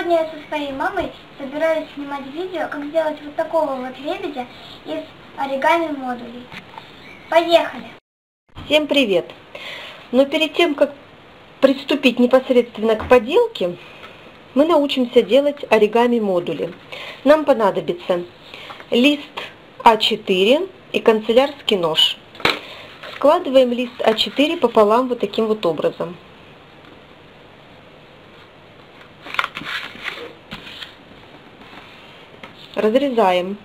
Сегодня я со своей мамой собираюсь снимать видео, как сделать вот такого вот лебедя из оригами модулей. Поехали! Всем привет! Но перед тем, как приступить непосредственно к поделке, мы научимся делать оригами модули. Нам понадобится лист А4 и канцелярский нож. Складываем лист А4 пополам вот таким вот образом. Разрезаем.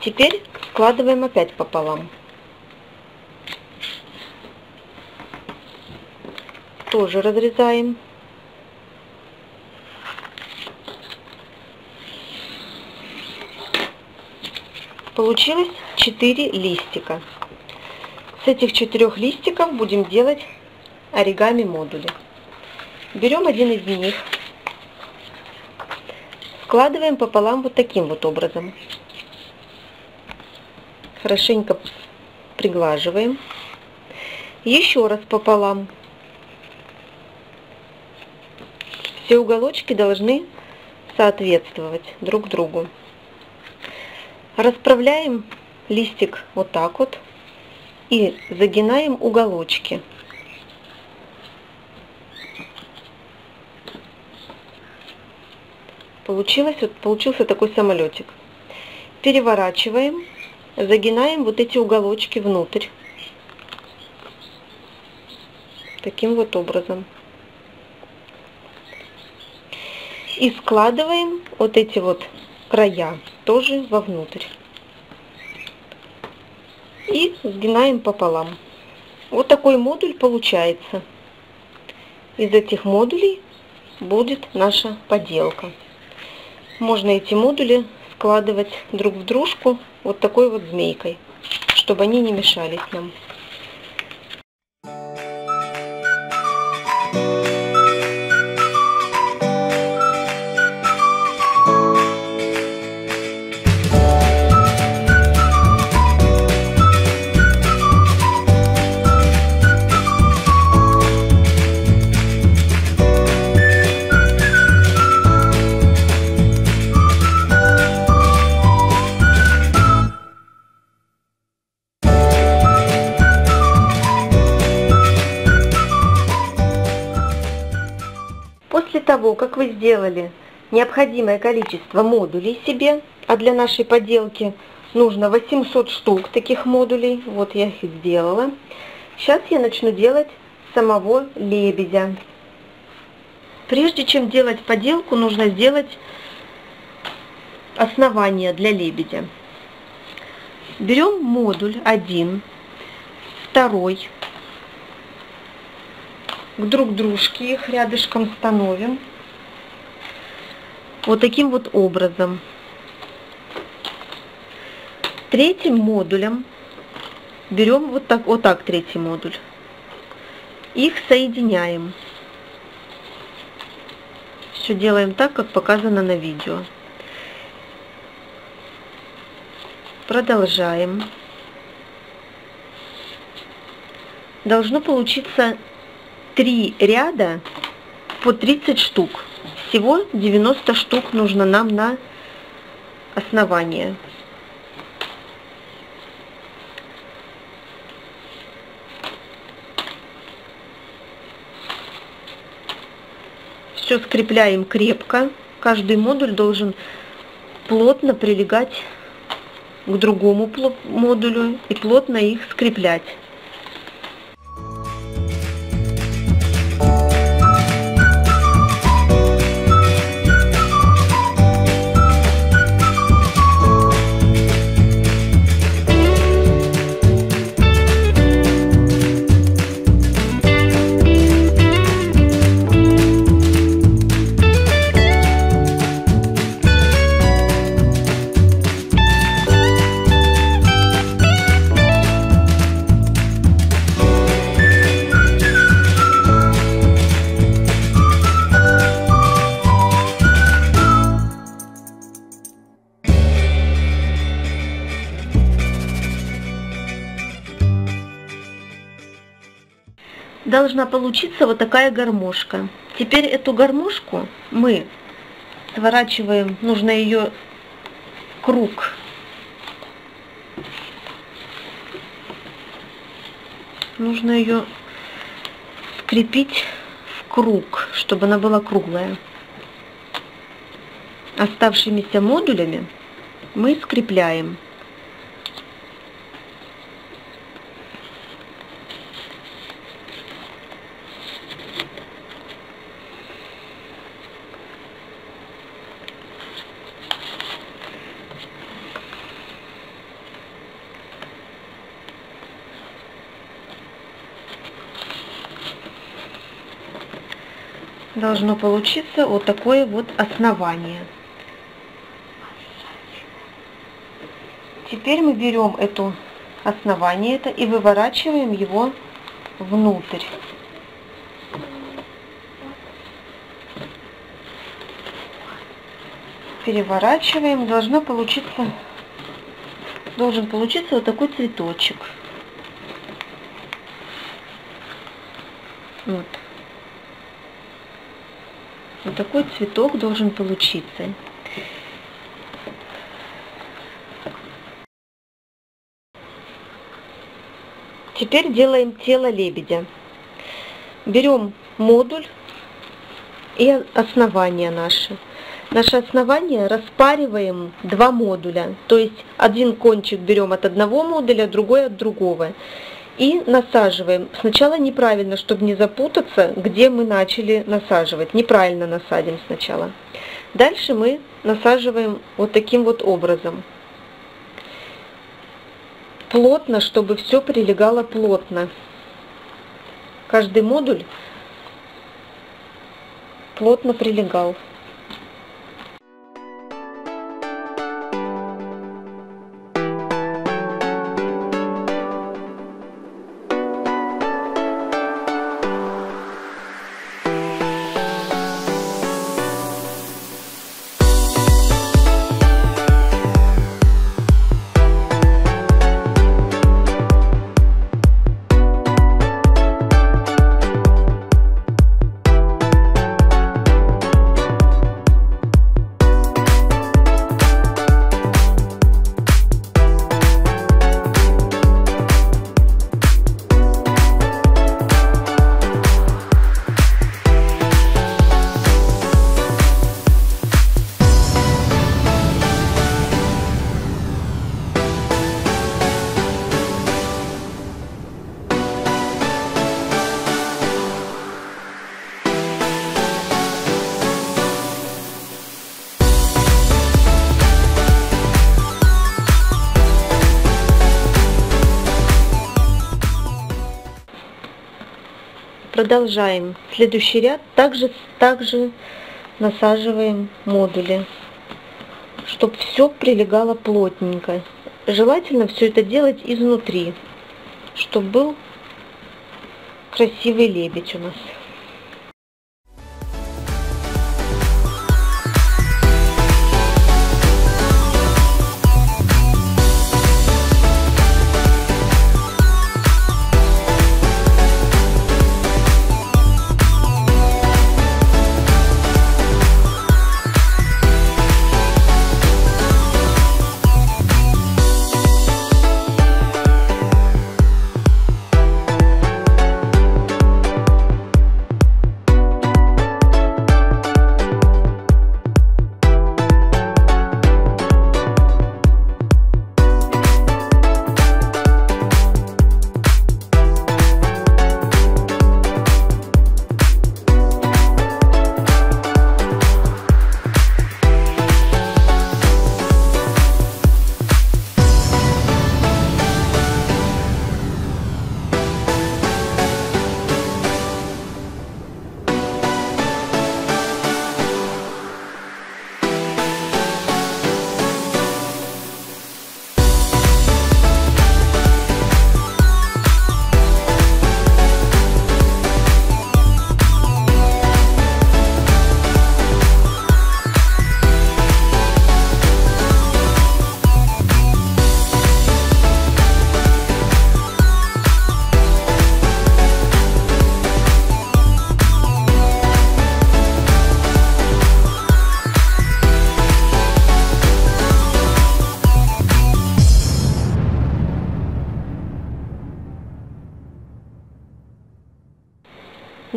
Теперь складываем опять пополам. Тоже разрезаем. Получилось 4 листика. С этих 4 листиков будем делать оригами модули. Берем один из них, складываем пополам вот таким вот образом. Хорошенько приглаживаем. Еще раз пополам. Все уголочки должны соответствовать друг другу. Расправляем листик вот так вот и загибаем уголочки. Получился такой самолетик. Переворачиваем, загибаем вот эти уголочки внутрь. Таким вот образом. И складываем вот эти вот края тоже вовнутрь. И сгибаем пополам. Вот такой модуль получается. Из этих модулей будет наша поделка. Можно эти модули складывать друг в дружку вот такой вот змейкой, чтобы они не мешались нам. После того, как вы сделали необходимое количество модулей себе, а для нашей поделки нужно 800 штук таких модулей, вот я их и сделала, сейчас я начну делать самого лебедя. Прежде чем делать поделку, нужно сделать основание для лебедя. Берем модуль 1, 2. Друг к дружке их рядышком становим вот таким вот образом. Третьим модулем берем вот так третий модуль, их соединяем. Все делаем так, как показано на видео. Продолжаем. Должно получиться 3 ряда по 30 штук. Всего 90 штук нужно нам на основание. Все скрепляем крепко. Каждый модуль должен плотно прилегать к другому модулю и плотно их скреплять. должна получиться вот такая гармошка. Теперь эту гармошку мы сворачиваем, нужно ее круг скрепить в круг, чтобы она была круглая. Оставшимися модулями мы скрепляем. Должно получиться вот такое вот основание. Теперь мы берем это основание и выворачиваем его внутрь. Переворачиваем. Должен получиться вот такой цветочек. Вот. Вот такой цветок должен получиться. Теперь делаем тело лебедя. Берем модуль и основание наше. Наше основание распариваем два модуля. То есть один кончик берем от одного модуля, другой от другого. И насаживаем. Сначала неправильно, чтобы не запутаться, где мы начали насаживать. Неправильно насадим сначала. Дальше мы насаживаем вот таким вот образом. Плотно, чтобы все прилегало плотно. Каждый модуль плотно прилегал. Продолжаем следующий ряд, также насаживаем модули, чтобы все прилегало плотненько. Желательно все это делать изнутри, чтобы был красивый лебедь у нас.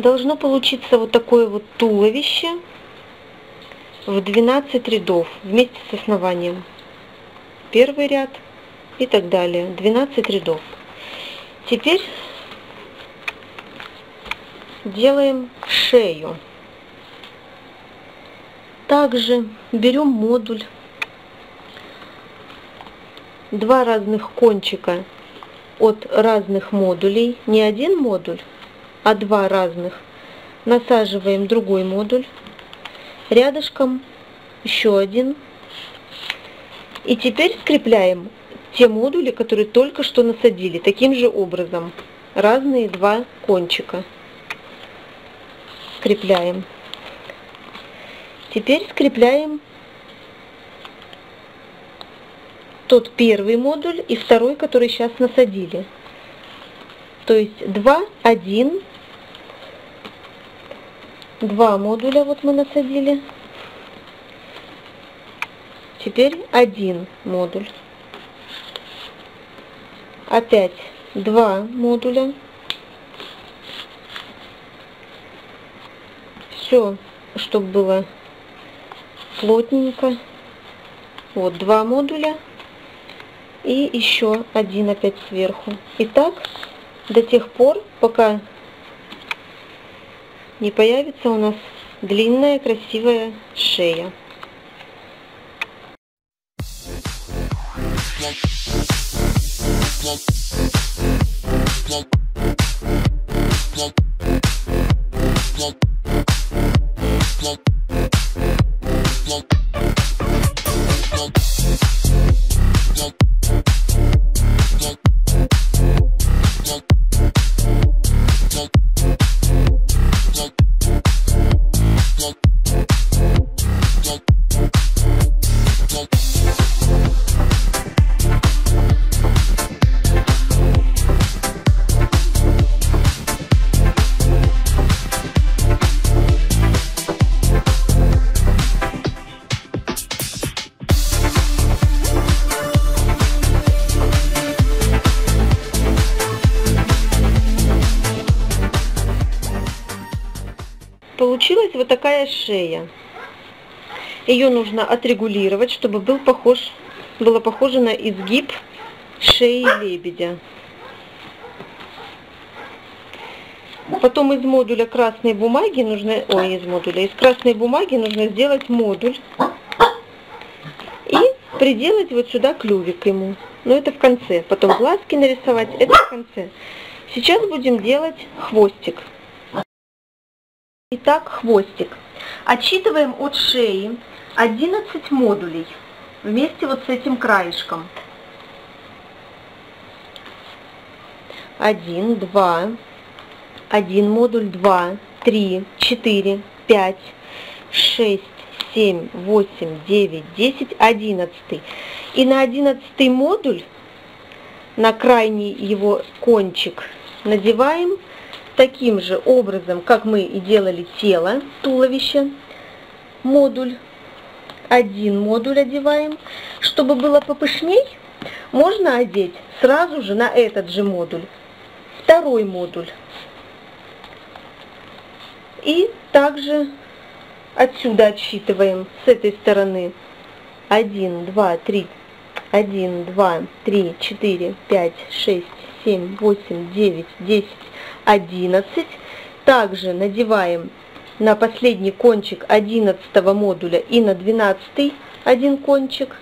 должно получиться вот такое вот туловище в 12 рядов вместе с основанием. Первый ряд и так далее. 12 рядов. Теперь делаем шею. Также берем модуль. Два разных кончика от разных модулей. Не один модуль, а два разных. Насаживаем другой модуль. Рядышком еще один. И теперь скрепляем те модули, которые только что насадили. Таким же образом. Разные два кончика. Скрепляем. Теперь скрепляем тот первый модуль и второй, который сейчас насадили. То есть 2, 1, 2 модуля вот мы насадили. Теперь 1 модуль. Опять 2 модуля. Все, чтобы было плотненько. Вот 2 модуля. И еще один опять сверху. И так до тех пор, пока не появится у нас длинная красивая шея. Получилась вот такая шея. Ее нужно отрегулировать, чтобы было похоже на изгиб шеи лебедя. Потом из модуля красной бумаги нужно, из красной бумаги нужно сделать модуль и приделать вот сюда клювик ему. Но это в конце. Потом глазки нарисовать. Это в конце. Сейчас будем делать хвостик. Итак, хвостик. Отсчитываем от шеи 11 модулей вместе вот с этим краешком. 1, 2, 1 модуль, 2, 3, 4, 5, 6, 7, 8, 9, 10, 11. И на 11 модуль, на крайний его кончик, надеваем таким же образом, как мы и делали тело, туловище, модуль. Один модуль одеваем. Чтобы было попышней, можно одеть сразу же на этот же модуль второй модуль. И также отсюда отсчитываем с этой стороны. 1, 2, 3, 1, 2, 3, 4, 5, 6, 7, 8, 9, 10. 11. Также надеваем на последний кончик 11-го модуля и на 12-й один кончик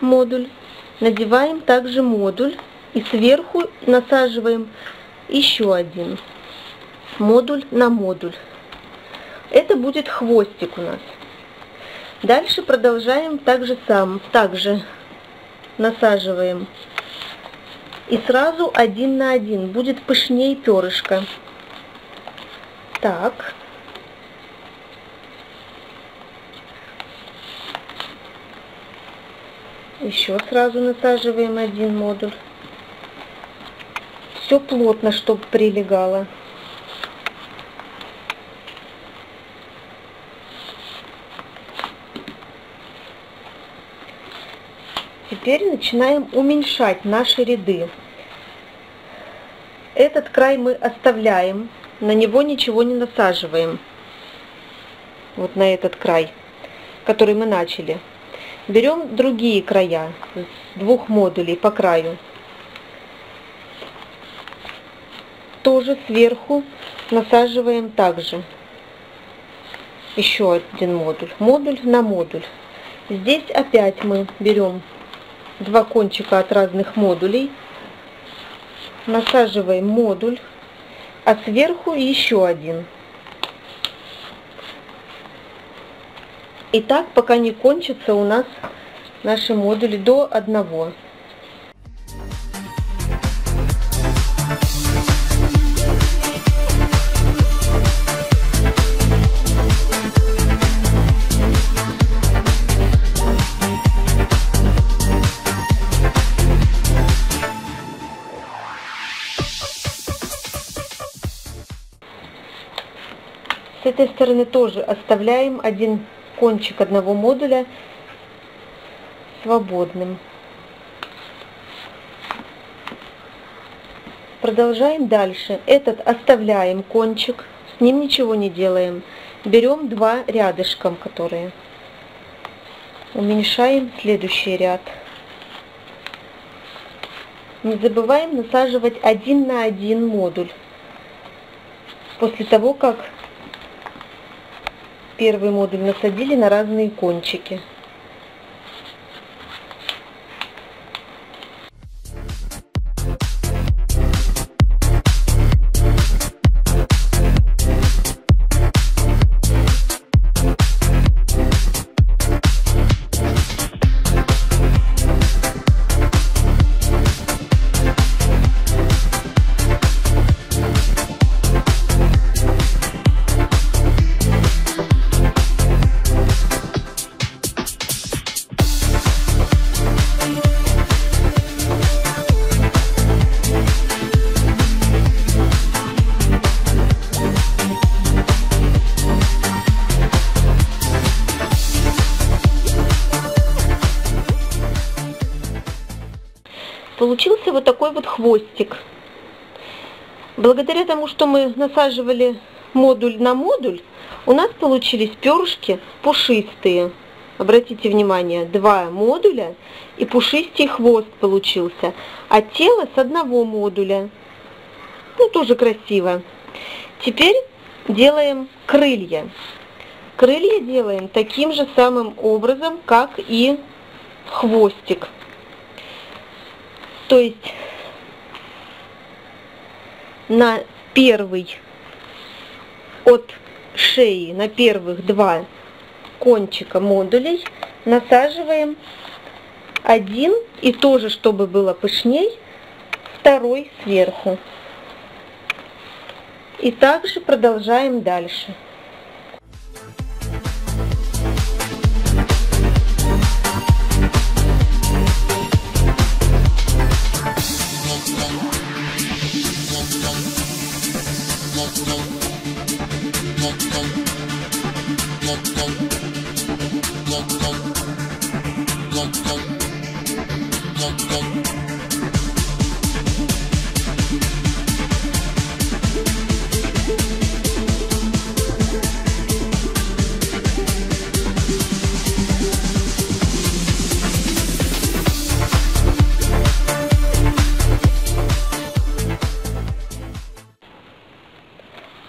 модуль. Надеваем также модуль и сверху насаживаем еще один модуль на модуль. Это будет хвостик у нас. Дальше продолжаем также насаживаем. И сразу один на один. Будет пышнее перышко. Так. Еще сразу насаживаем один модуль. Все плотно, чтобы прилегало. Теперь начинаем уменьшать наши ряды. Этот край мы оставляем на него ничего не насаживаем, вот на этот край, который мы начали. Берем другие края с двух модулей по краю, тоже сверху насаживаем также еще один модуль, модуль на модуль. Здесь опять мы берем два кончика от разных модулей, насаживаем модуль, а сверху еще один. И так, пока не кончатся у нас наши модули до одного. С этой стороны тоже оставляем один кончик одного модуля свободным. Продолжаем дальше. Этот оставляем кончик, с ним ничего не делаем. Берем два рядышком, которые уменьшаем следующий ряд. Не забываем насаживать один на один модуль. После того, как первый модуль насадили на разные кончики. Получился вот такой вот хвостик. Благодаря тому, что мы насаживали модуль на модуль, у нас получились перышки пушистые. Обратите внимание, два модуля и пушистый хвост получился, а тело с одного модуля. Ну, тоже красиво. Теперь делаем крылья. Крылья делаем таким же самым образом, как и хвостик. То есть на первый от шеи, на первых два кончика модулей насаживаем один, и тоже, чтобы было пышней, второй сверху. И также продолжаем дальше.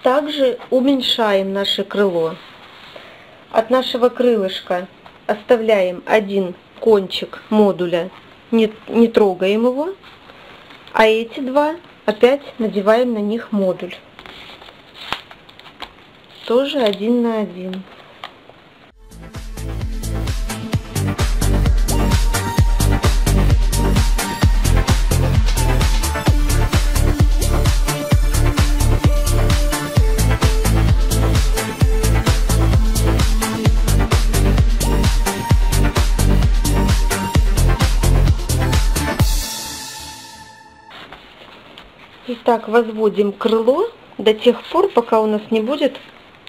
Также уменьшаем наше крыло. От нашего крылышка оставляем один кончик модуля, не трогаем его, а эти два опять надеваем на них модуль. Тоже один на один. Итак, возводим крыло до тех пор, пока у нас не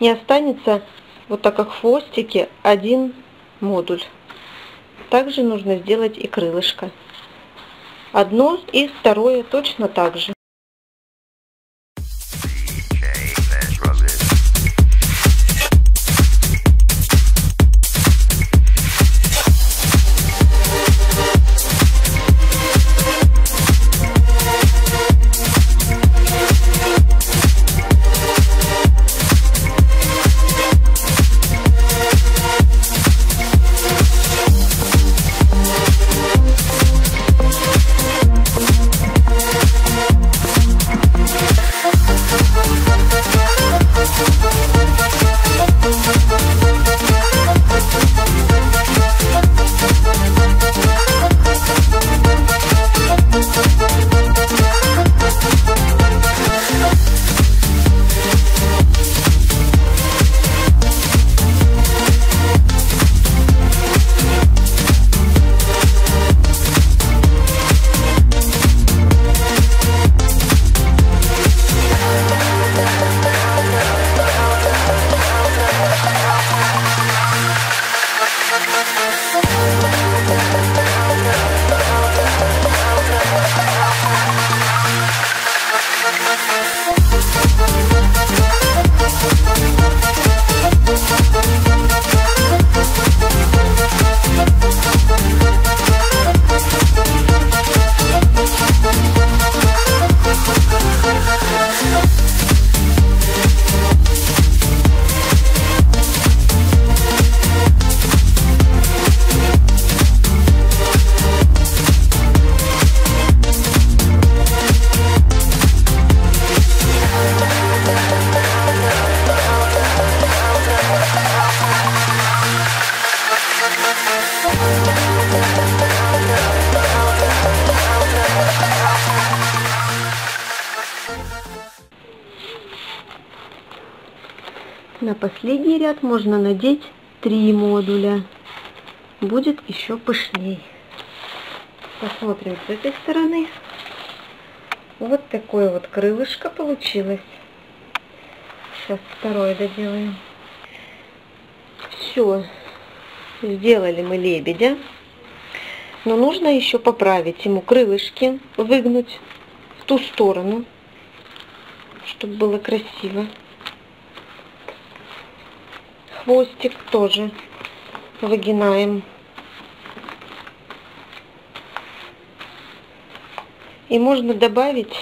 останется, вот так как в хвостике, один модуль. Также нужно сделать и крылышко. Одно и второе точно так же. последний ряд можно надеть 3 модуля. Будет еще пышней. Посмотрим с этой стороны. Вот такое вот крылышко получилось. Сейчас второе доделаем. Все. Сделали мы лебедя. Но нужно еще поправить ему крылышки, выгнуть в ту сторону, чтобы было красиво. Хвостик тоже выгибаем. И можно добавить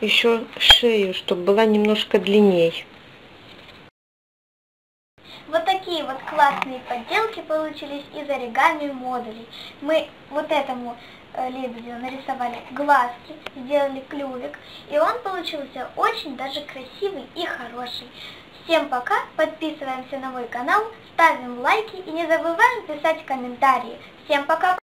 еще шею, чтобы была немножко длинней. Вот такие вот классные подделки получились из оригами модулей. Мы вот этому лебедю нарисовали глазки, сделали клювик, и он получился очень даже красивый и хороший. Всем пока, подписываемся на мой канал, ставим лайки и не забываем писать комментарии. Всем пока!